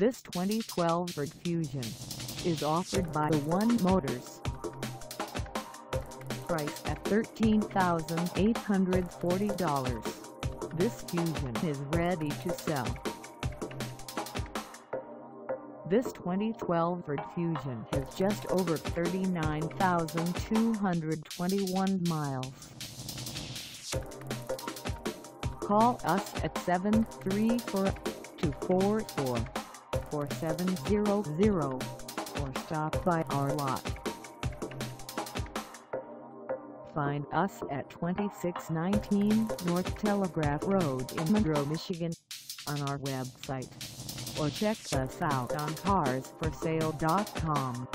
This 2012 Ford Fusion is offered by A 1 Motors. Priced at $13,840, this Fusion is ready to sell. This 2012 Ford Fusion has just over 39,221 miles. Call us at 734-244-4700 or stop by our lot. Find us at 2619 North Telegraph Road in Monroe, Michigan, on our website, or check us out on Carsforsale.com.